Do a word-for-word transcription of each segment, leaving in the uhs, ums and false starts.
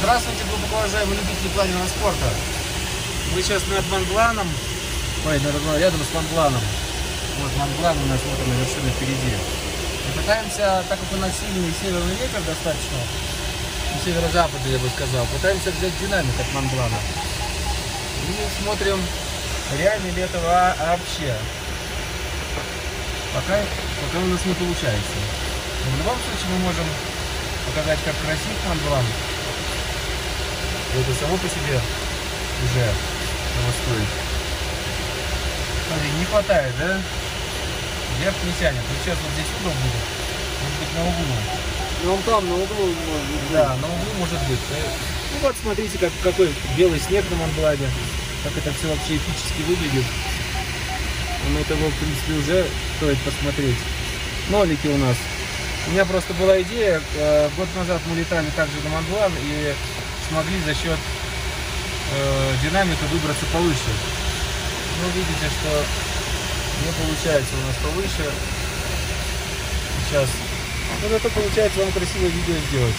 Здравствуйте, глубоко уважаемые любители планерного спорта. Мы сейчас над Монбланом. Ой, рядом с Монбланом. Вот Монблан у нас вот он, вершина впереди. Мы пытаемся, так как у нас сильный северный ветер достаточно, северо-запада, я бы сказал, пытаемся взять динамик от Монблана. И смотрим, реально ли этого вообще. Пока, пока у нас не получается. Но в любом случае мы можем показать, как красив Монблан. Это само по себе уже того стоит. Смотри, не хватает, да? Вверх не тянет. Ну, сейчас вот здесь угол будет. Может быть, на углу. Ну, он там, на углу может быть. Да, на углу может быть. Ну вот, смотрите, как, какой белый снег на Монблане. Как это все вообще эпически выглядит. Но этого, в принципе, уже стоит посмотреть. Нолики у нас. У меня просто была идея. Год назад мы летали также на Монблан и смогли за счет э, динамика выбраться повыше. Ну, видите, что не получается у нас повыше. Сейчас. Но зато получается вам красивое видео сделать.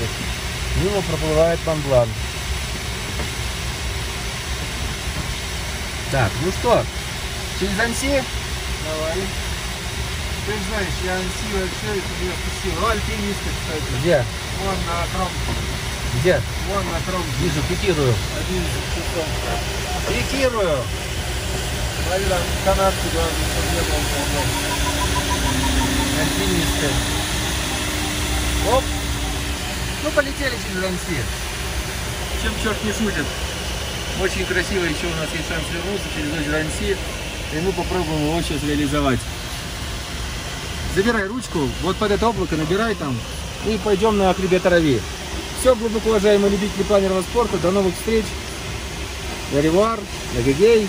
Вот. Мимо проплывает Монблан. Так, ну что, через Анси? Давай. Ты знаешь, я Анси вообще тебя отпустил. О, альпинисты, кстати. Где? Вон на кромке. Где? Вон на тром. Вижу, пикирую. Один из часов. Пикирую. Наверное, канатку даже подъехал полном. Альпинисты. Оп. Ну, полетели через Ранси. Чем черт не шутит. Очень красиво еще у нас есть шанс вернуться через Ранси. И мы попробуем его сейчас реализовать. Забирай ручку. Вот под это облако набирай там. И пойдем на хребет Трави. Все, глубоко уважаемые любители планерного спорта. До новых встреч. Аривуар, агегей.